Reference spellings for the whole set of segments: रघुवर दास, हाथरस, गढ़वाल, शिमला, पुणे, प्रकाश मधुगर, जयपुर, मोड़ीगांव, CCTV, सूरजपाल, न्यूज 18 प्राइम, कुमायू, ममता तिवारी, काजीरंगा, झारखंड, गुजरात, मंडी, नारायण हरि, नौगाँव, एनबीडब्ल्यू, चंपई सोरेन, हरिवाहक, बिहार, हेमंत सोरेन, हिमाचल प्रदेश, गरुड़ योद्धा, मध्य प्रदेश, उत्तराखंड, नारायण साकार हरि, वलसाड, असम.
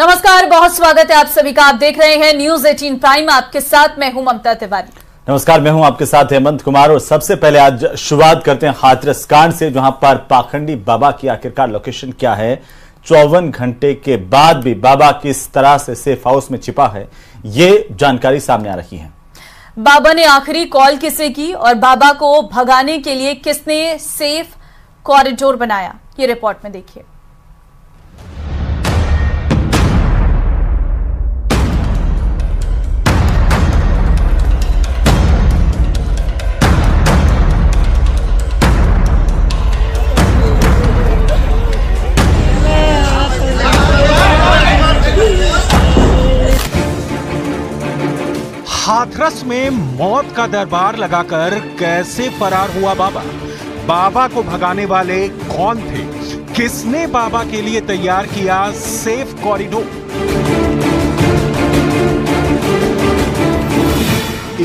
नमस्कार, बहुत स्वागत है आप सभी का। आप देख रहे हैं न्यूज 18 प्राइम, आपके साथ मैं हूं ममता तिवारी। नमस्कार, मैं हूं आपके साथ हेमंत कुमार। और सबसे पहले आज शुरुआत करते हैं हाथरस कांड से, जहां पर पाखंडी बाबा की आखिरकार लोकेशन क्या है, 54 घंटे के बाद भी बाबा किस तरह से सेफ हाउस में छिपा है, ये जानकारी सामने आ रही है। बाबा ने आखिरी कॉल किसे की और बाबा को भगाने के लिए किसने सेफ कॉरिडोर बनाया, ये रिपोर्ट में देखिए। हाथरस में मौत का दरबार लगाकर कैसे फरार हुआ बाबा, बाबा को भगाने वाले कौन थे, किसने बाबा के लिए तैयार किया सेफ कॉरिडोर।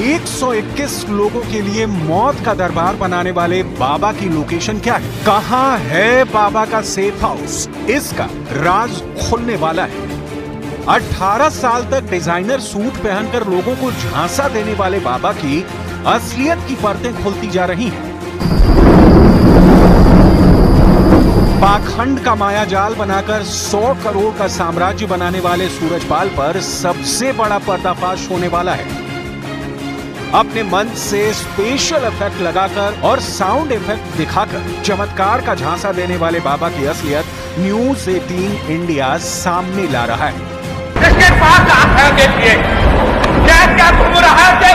121 लोगों के लिए मौत का दरबार बनाने वाले बाबा की लोकेशन क्या है, कहां है बाबा का सेफ हाउस, इसका राज खुलने वाला है। 18 साल तक डिजाइनर सूट पहनकर लोगों को झांसा देने वाले बाबा की असलियत की परतें खुलती जा रही हैं। पाखंड का मायाजाल बनाकर 100 करोड़ का साम्राज्य बनाने वाले सूरजपाल पर सबसे बड़ा पर्दाफाश होने वाला है। अपने मन से स्पेशल इफेक्ट लगाकर और साउंड इफेक्ट दिखाकर चमत्कार का झांसा देने वाले बाबा की असलियत न्यूज 18 इंडिया सामने ला रहा है। इसके पास आंखें देखिए, क्या घूम रहा है,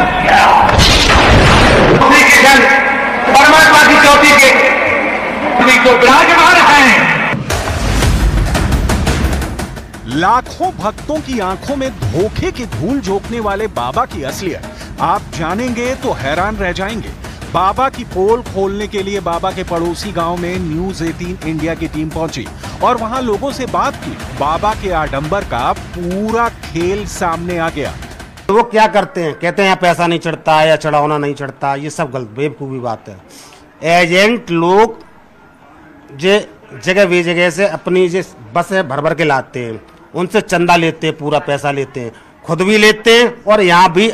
परमात्मा की ज्योति के विराजमान हैं। लाखों भक्तों की आंखों में धोखे की धूल झोंकने वाले बाबा की असलियत आप जानेंगे तो हैरान रह जाएंगे। बाबा की पोल खोलने के लिए बाबा के पड़ोसी गांव में न्यूज 18 इंडिया की टीम पहुंची और वहां लोगों से बात की। बाबा के आडंबर का पूरा खेल सामने आ गया। वो क्या करते हैं, कहते हैं पैसा नहीं चढ़ता या चढ़ावना नहीं चढ़ता, ये सब गलत बेवकूफी बात है। एजेंट लोग जे जगह वे जगह से अपनी जो बस है भर भर के लाते हैं, उनसे चंदा लेते हैं, पूरा पैसा लेते हैं, खुद भी लेते हैं और यहाँ भी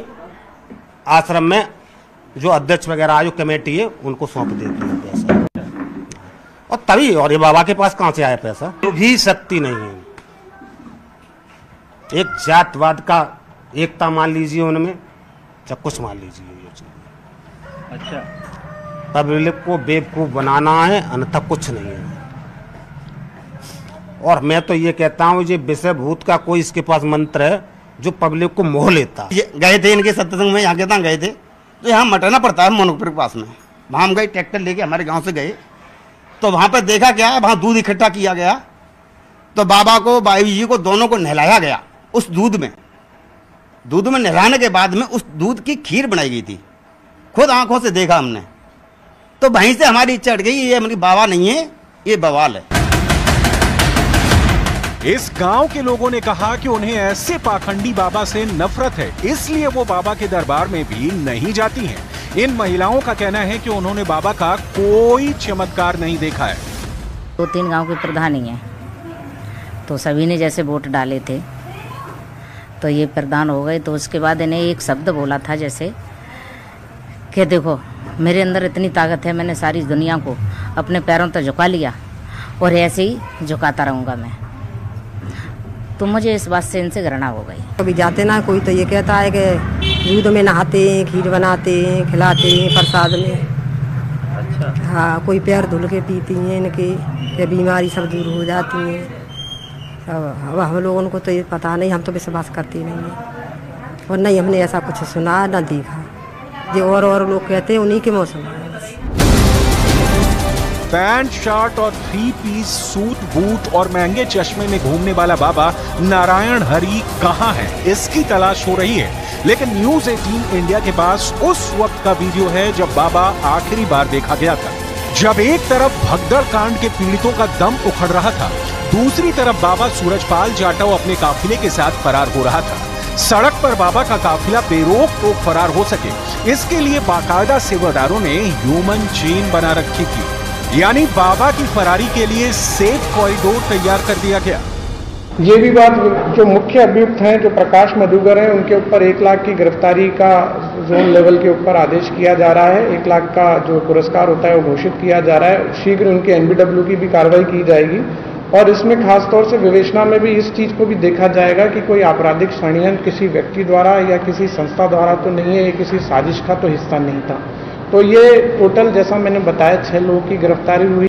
आश्रम में जो अध्यक्ष वगैरह जो कमेटी है उनको सौंप देते हैं पैसा। और तभी और ये बाबा के पास कहाँ से आया पैसा, तो भी शक्ति नहीं है। एक जातवाद का एकता मान लीजिए उनमें, सब कुछ मान लीजिए। अच्छा, पब्लिक को बेवकूफ बनाना है, अन्यथा कुछ नहीं है। और मैं तो ये कहता हूँ ये विषय भूत का कोई इसके पास मंत्र है जो पब्लिक को मोह लेता। ये गए थे इनके सत्संग में, यहाँ के गए थे तो यहाँ मटरना पड़ता है मणिपुर के पास में। वहाँ हम गए ट्रैक्टर लेके, हमारे गांव से गए तो वहाँ पर देखा क्या, वहाँ दूध इकट्ठा किया गया तो बाबा को बाबू जी को दोनों को नहलाया गया उस दूध में नहलाने के बाद में उस दूध की खीर बनाई गई थी। खुद आंखों से देखा हमने, तो वहीं से हमारी इच्छा अट गई, ये हमारी बाबा नहीं है, ये बवाल है। इस गांव के लोगों ने कहा कि उन्हें ऐसे पाखंडी बाबा से नफरत है, इसलिए वो बाबा के दरबार में भी नहीं जाती हैं। इन महिलाओं का कहना है कि उन्होंने बाबा का कोई चमत्कार नहीं देखा है। 2-3 गांव के प्रधान ही हैं, तो सभी ने जैसे वोट डाले थे तो ये प्रधान हो गए, तो उसके बाद इन्हें एक शब्द बोला था जैसे कि देखो मेरे अंदर इतनी ताकत है, मैंने सारी दुनिया को अपने पैरों तक झुका लिया और ऐसे ही झुकाता रहूँगा मैं। तो मुझे इस बात से इनसे घृणा हो गई। कभी जाते ना कोई तो ये कहता है कि दूध में नहाते हैं, खीर बनाते हैं, खिलाते हैं प्रसाद में। अच्छा। हाँ, कोई पैर धुल के पीती हैं इनके, ये बीमारी सब दूर हो जाती है। अब हम लोगों को तो ये पता नहीं, हम तो विश्वास करते नहीं हैं और नहीं हमने ऐसा कुछ सुना ना देखा जो और लोग कहते हैं उन्हीं के मौसम। पैंट शर्ट और 3 पीस सूट बूट और महंगे चश्मे में घूमने वाला बाबा नारायण हरि कहाँ है, इसकी तलाश हो रही है। लेकिन न्यूज 18 इंडिया के पास उस वक्त का वीडियो है जब बाबा आखिरी बार देखा गया था। जब एक तरफ भगदड़ कांड के पीड़ितों का दम उखड़ रहा था, दूसरी तरफ बाबा सूरजपाल जाटव अपने काफिले के साथ फरार हो रहा था। सड़क पर बाबा का काफिला बेरोक टोक फरार हो सके, इसके लिए बाकायदा सेवादारों ने ह्यूमन चेन बना रखी थी, यानी बाबा की फरारी के लिए सेफ कॉरिडोर तैयार कर दिया गया। ये भी बात, जो मुख्य अभियुक्त हैं जो प्रकाश मधुगर हैं, उनके ऊपर 1 लाख की गिरफ्तारी का जोन लेवल के ऊपर आदेश किया जा रहा है। 1 लाख का जो पुरस्कार होता है वो घोषित किया जा रहा है। शीघ्र उनके एनबीडब्ल्यू की भी कार्रवाई की जाएगी और इसमें खासतौर से विवेचना में भी इस चीज़ को भी देखा जाएगा कि कोई आपराधिक षड्यंत्र किसी व्यक्ति द्वारा या किसी संस्था द्वारा तो नहीं है, या किसी साजिश का तो हिस्सा नहीं था। तो ये टोटल, जैसा मैंने बताया, 6 लोगों की गिरफ्तारी हुई।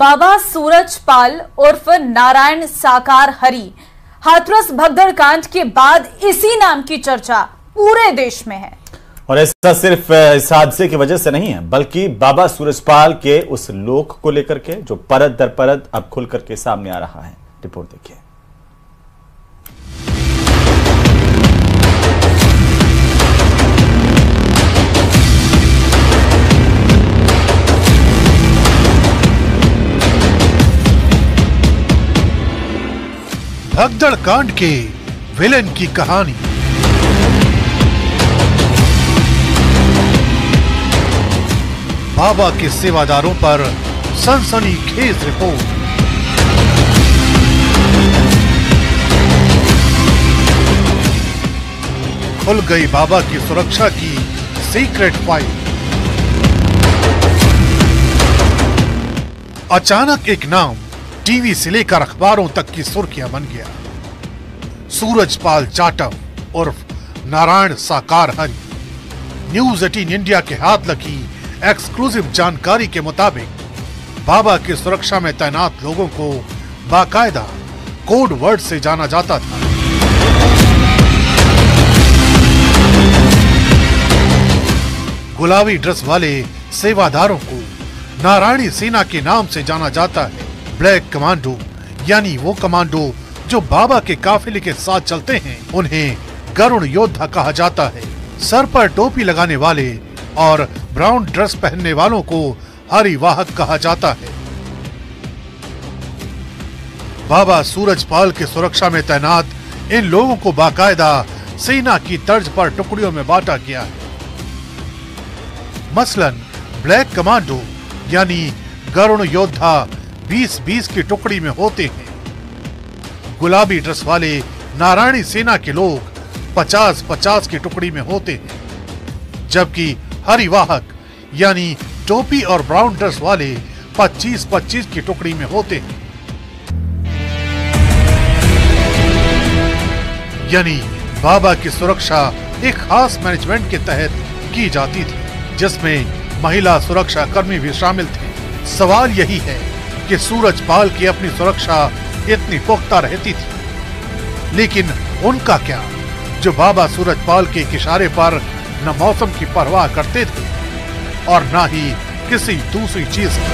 बाबा सूरजपाल उर्फ नारायण साकार हरि हाथरस भगदड़ कांड के बाद इसी नाम की चर्चा पूरे देश में है। और ऐसा सिर्फ इस हादसे की वजह से नहीं है, बल्कि बाबा सूरजपाल के उस लोक को लेकर के जो परत दर परत अब खुल करके सामने आ रहा है। रिपोर्ट देखिए। भगदड़ कांड के विलेन की कहानी। बाबा के सेवादारों पर सनसनीखेज रिपोर्ट। खुल गई बाबा की सुरक्षा की सीक्रेट फाइल। अचानक एक नाम टीवी से लेकर अखबारों तक की सुर्खियां बन गया। सूरजपाल जाटव उर्फ नारायण साकार हरि। न्यूज 18 इंडिया के हाथ लगी एक्सक्लूसिव जानकारी के मुताबिक बाबा की सुरक्षा में तैनात लोगों को बाकायदा कोड वर्ड से जाना जाता था। गुलाबी ड्रेस वाले सेवादारों को नारायणी सेना के नाम से जाना जाता है। ब्लैक कमांडो यानी वो कमांडो जो बाबा के काफिले के साथ चलते हैं, उन्हें गरुड़ योद्धा कहा जाता है। सर पर टोपी लगाने वाले और ब्राउन ड्रेस पहनने वालों को हरिवाहक कहा जाता है। बाबा सूरजपाल के सुरक्षा में तैनात इन लोगों को बाकायदा सेना की तर्ज पर टुकड़ियों में बांटा गया है। मसलन ब्लैक कमांडो यानी गरुड़ योद्धा 20-20 की टुकड़ी में होते हैं। गुलाबी ड्रेस वाले नारायणी सेना के लोग 50-50 की टुकड़ी में होते हैं, जबकि हरिवाहक यानी टोपी और ब्राउन ड्रेस वाले 25-25 की टुकड़ी में होते हैं। यानी बाबा की सुरक्षा एक खास मैनेजमेंट के तहत की जाती थी, जिसमें महिला सुरक्षा कर्मी भी शामिल थे। सवाल यही है कि सूरजपाल की अपनी सुरक्षा इतनी पुख्ता रहती थी, लेकिन उनका क्या, जो बाबा सूरजपाल के इशारे पर न मौसम की परवाह करते थे और न ही किसी दूसरी चीज की।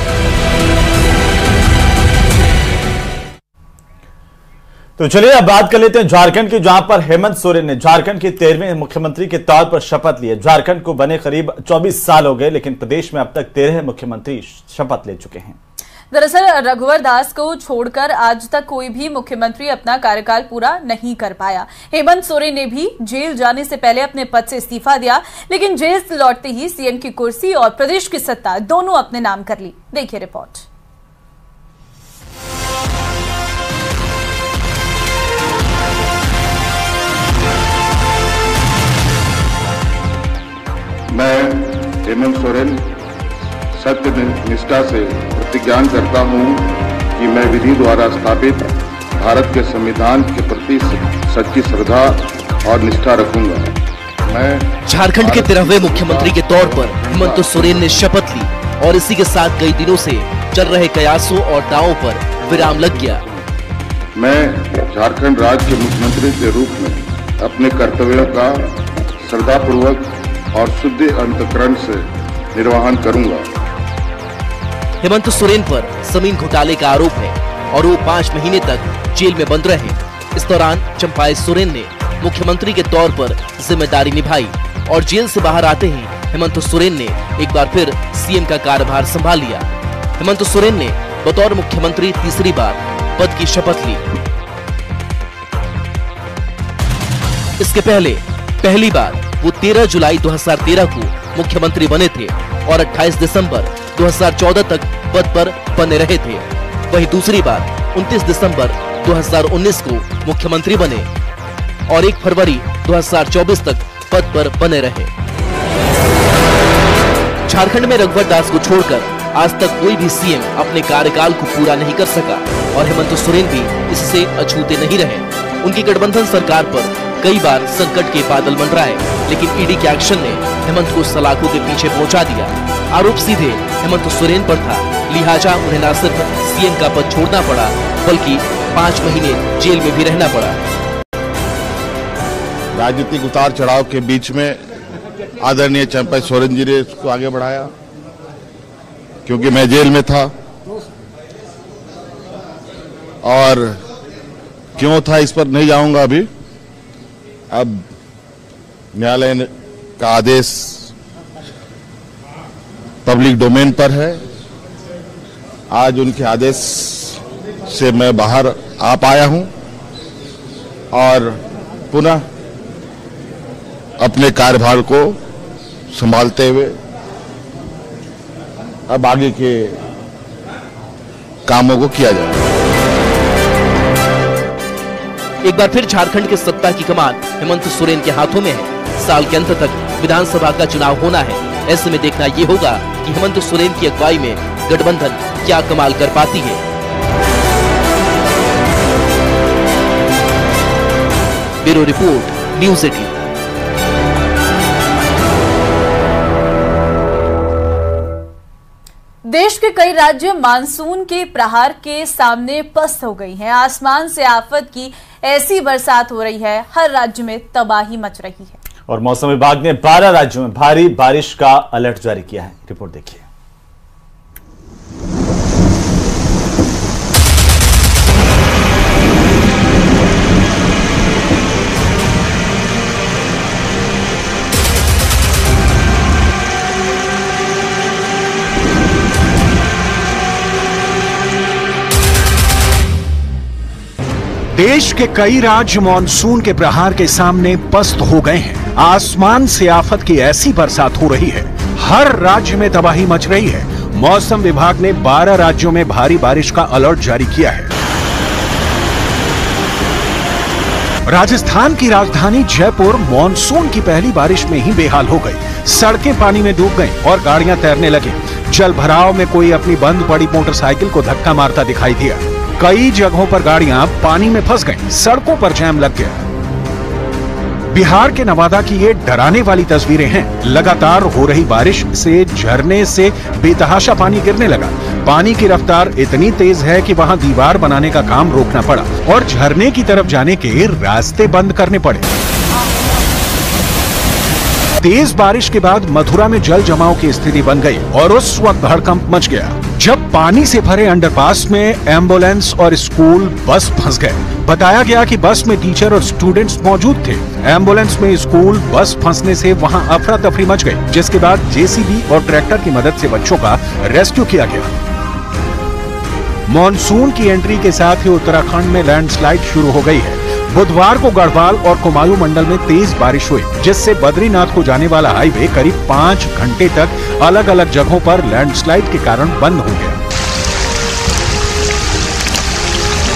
तो चलिए अब बात कर लेते हैं झारखंड की, जहां पर हेमंत सोरेन ने झारखंड के 13वें मुख्यमंत्री के तौर पर शपथ ली है। झारखंड को बने करीब 24 साल हो गए, लेकिन प्रदेश में अब तक 13 मुख्यमंत्री शपथ ले चुके हैं। दरअसल रघुवर दास को छोड़कर आज तक कोई भी मुख्यमंत्री अपना कार्यकाल पूरा नहीं कर पाया। हेमंत सोरेन ने भी जेल जाने से पहले अपने पद से इस्तीफा दिया, लेकिन जेल से लौटते ही सीएम की कुर्सी और प्रदेश की सत्ता दोनों अपने नाम कर ली। देखिए रिपोर्ट। मैं हेमंत सोरेन सत्य निष्ठा से प्रतिज्ञान करता हूं कि मैं विधि द्वारा स्थापित भारत के संविधान के प्रति सच्ची श्रद्धा और निष्ठा रखूंगा। मैं झारखंड के 13वें मुख्यमंत्री के तौर पर हेमंत सोरेन ने शपथ ली और इसी के साथ कई दिनों से चल रहे कयासों और दावों पर विराम लग गया। मैं झारखंड राज्य के मुख्यमंत्री के रूप में अपने कर्तव्यों का श्रद्धापूर्वक और शुद्ध अंतकरण से निर्वहन करूँगा। हेमंत सोरेन पर जमीन घोटाले का आरोप है और वो 5 महीने तक जेल में बंद रहे। इस दौरान चंपई सोरेन ने मुख्यमंत्री के तौर पर जिम्मेदारी निभाई और जेल से बाहर आते ही हेमंत सोरेन ने एक बार फिर सीएम का कार्यभार संभाल लिया। हेमंत सोरेन ने बतौर मुख्यमंत्री तीसरी बार पद की शपथ ली। इसके पहले पहली बार वो 13 जुलाई 2013 को मुख्यमंत्री बने थे और 28 दिसंबर 2014 तक पद पर बने रहे थे। वहीं दूसरी बार 29 दिसंबर 2019 को मुख्यमंत्री बने और 1 फरवरी 2024 तक पद पर बने रहे। झारखंड में रघुवर दास को छोड़कर आज तक कोई भी सीएम अपने कार्यकाल को पूरा नहीं कर सका और हेमंत सोरेन भी इससे अछूते नहीं रहे। उनकी गठबंधन सरकार पर कई बार संकट के बादल मंडराए, लेकिन ईडी के एक्शन ने हेमंत को सलाखों के पीछे पहुंचा दिया। आरोप सीधे हेमंत सोरेन पर था, लिहाजा उन्हें न सिर्फ सीएम का पद छोड़ना पड़ा बल्कि 5 महीने जेल में भी रहना पड़ा। राजनीतिक उतार चढ़ाव के बीच में आदरणीय चंपई सोरेन जी ने इसको आगे बढ़ाया। क्योंकि मैं जेल में था और क्यों था इस पर नहीं जाऊंगा अभी। अब न्यायालय का आदेश पब्लिक डोमेन पर है। आज उनके आदेश से मैं बाहर आ पाया हूं और पुनः अपने कार्यभार को संभालते हुए अब आगे के कामों को किया जाए। एक बार फिर झारखंड के सत्ता की कमान हेमंत सोरेन के हाथों में है। साल के अंत तक विधानसभा का चुनाव होना है। ऐसे में देखना ये होगा कि हेमंत सोरेन की अगुवाई में गठबंधन क्या कमाल कर पाती है। Bureau report, news 18। देश के कई राज्य मानसून के प्रहार के सामने पस्त हो गई हैं। आसमान से आफत की ऐसी बरसात हो रही है, हर राज्य में तबाही मच रही है। और मौसम विभाग ने 12 राज्यों में भारी बारिश का अलर्ट जारी किया है। रिपोर्ट देखिए। देश के कई राज्य मानसून के प्रहार के सामने पस्त हो गए हैं। आसमान से आफत की ऐसी बरसात हो रही है, हर राज्य में तबाही मच रही है। मौसम विभाग ने 12 राज्यों में भारी बारिश का अलर्ट जारी किया है। राजस्थान की राजधानी जयपुर मानसून की पहली बारिश में ही बेहाल हो गई। सड़कें पानी में डूब गईं और गाड़ियां तैरने लगी। जल भराव में कोई अपनी बंद पड़ी मोटरसाइकिल को धक्का मारता दिखाई दिया। कई जगहों पर गाड़ियां पानी में फंस गईं, सड़कों पर जैम लग गया। बिहार के नवादा की ये डराने वाली तस्वीरें हैं। लगातार हो रही बारिश से झरने से बेतहाशा पानी गिरने लगा। पानी की रफ्तार इतनी तेज है कि वहां दीवार बनाने का काम रोकना पड़ा और झरने की तरफ जाने के रास्ते बंद करने पड़े। तेज बारिश के बाद मथुरा में जल जमाव की स्थिति बन गई और उस वक्त हड़कंप मच गया जब पानी से भरे अंडरपास में एम्बुलेंस और स्कूल बस फंस गए। बताया गया कि बस में टीचर और स्टूडेंट्स मौजूद थे। एम्बुलेंस में स्कूल बस फंसने से वहां अफरा तफरी मच गई, जिसके बाद जेसीबी और ट्रैक्टर की मदद से बच्चों का रेस्क्यू किया गया। मॉनसून की एंट्री के साथ ही उत्तराखंड में लैंडस्लाइड शुरू हो गई है। बुधवार को गढ़वाल और कुमायू मंडल में तेज बारिश हुई, जिससे बद्रीनाथ को जाने वाला हाईवे करीब 5 घंटे तक अलग अलग जगहों पर लैंडस्लाइड के कारण बंद हो गया।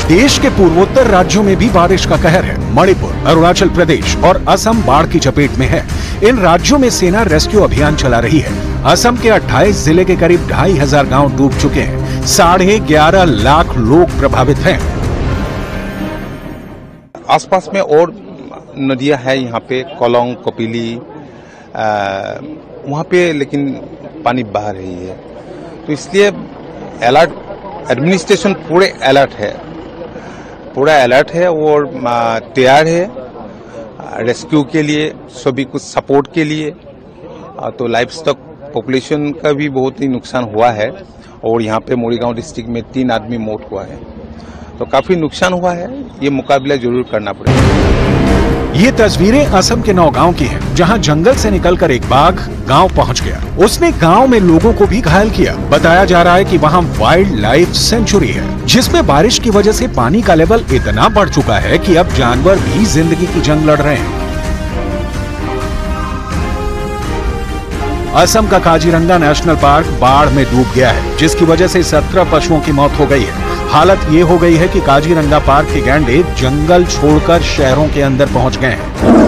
देश के पूर्वोत्तर राज्यों में भी बारिश का कहर है। मणिपुर, अरुणाचल प्रदेश और असम बाढ़ की चपेट में है। इन राज्यों में सेना रेस्क्यू अभियान चला रही है। असम के 28 जिले के करीब 2500 गांव डूब चुके हैं। 11.5 लाख लोग प्रभावित हैं। आसपास में और नदियां हैं, यहाँ पे कोलोंग, कपिली, वहाँ पे लेकिन पानी बह रही है, तो इसलिए अलर्ट एडमिनिस्ट्रेशन पूरे अलर्ट है, और तैयार है रेस्क्यू के लिए, सभी कुछ सपोर्ट के लिए। तो लाइफ स्टॉक पॉपुलेशन का भी बहुत ही नुकसान हुआ है और यहाँ पे मोड़ीगांव डिस्ट्रिक्ट में 3 आदमी मौत हुआ है, तो काफी नुकसान हुआ है। ये मुकाबला जरूर करना पड़ेगा। ये तस्वीरें असम के नौगाँव की हैं, जहाँ जंगल से निकलकर एक बाघ गांव पहुँच गया। उसने गांव में लोगों को भी घायल किया। बताया जा रहा है कि वहाँ वाइल्ड लाइफ सेंचुरी है, जिसमें बारिश की वजह से पानी का लेवल इतना बढ़ चुका है कि अब जानवर भी जिंदगी की जंग लड़ रहे हैं। असम का काजीरंगा नेशनल पार्क बाढ़ में डूब गया है, जिसकी वजह से 17 पशुओं की मौत हो गई है। हालत ये हो गई है कि काजीरंगा पार्क के गैंडे जंगल छोड़कर शहरों के अंदर पहुंच गए हैं।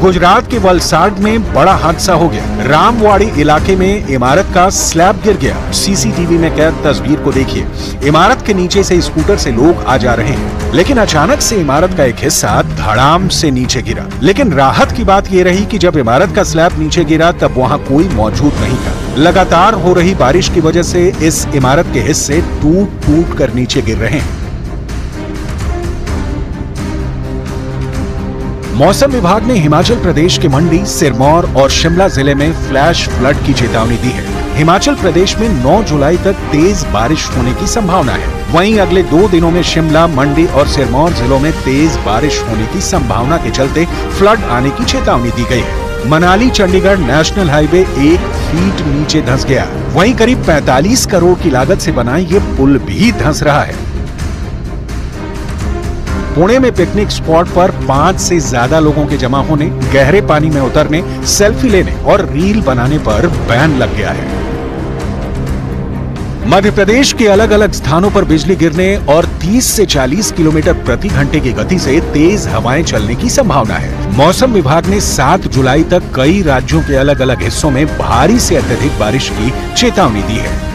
गुजरात के वलसाड में बड़ा हादसा हो गया। रामवाड़ी इलाके में इमारत का स्लैब गिर गया। सीसीटीवी में कैद तस्वीर को देखिए। इमारत के नीचे से स्कूटर से लोग आ जा रहे हैं, लेकिन अचानक से इमारत का एक हिस्सा धड़ाम से नीचे गिरा। लेकिन राहत की बात ये रही कि जब इमारत का स्लैब नीचे गिरा तब वहाँ कोई मौजूद नहीं था। लगातार हो रही बारिश की वजह से इस इमारत के हिस्से टूट टूट कर नीचे गिर रहे हैं। मौसम विभाग ने हिमाचल प्रदेश के मंडी, सिरमौर और शिमला जिले में फ्लैश फ्लड की चेतावनी दी है। हिमाचल प्रदेश में 9 जुलाई तक तेज बारिश होने की संभावना है। वहीं अगले 2 दिनों में शिमला, मंडी और सिरमौर जिलों में तेज बारिश होने की संभावना के चलते फ्लड आने की चेतावनी दी गई है। Manali Chandigarh national highway 1 feet नीचे धंस गया। वहीं करीब 45 करोड़ की लागत से बना ये पुल भी धंस रहा है। पुणे में पिकनिक स्पॉट पर 5 से ज्यादा लोगों के जमा होने, गहरे पानी में उतरने, सेल्फी लेने और रील बनाने पर बैन लग गया है। मध्य प्रदेश के अलग अलग स्थानों पर बिजली गिरने और 30 से 40 किलोमीटर प्रति घंटे की गति से तेज हवाएं चलने की संभावना है। मौसम विभाग ने 7 जुलाई तक कई राज्यों के अलग अलग हिस्सों में भारी से अत्यधिक बारिश की चेतावनी दी है।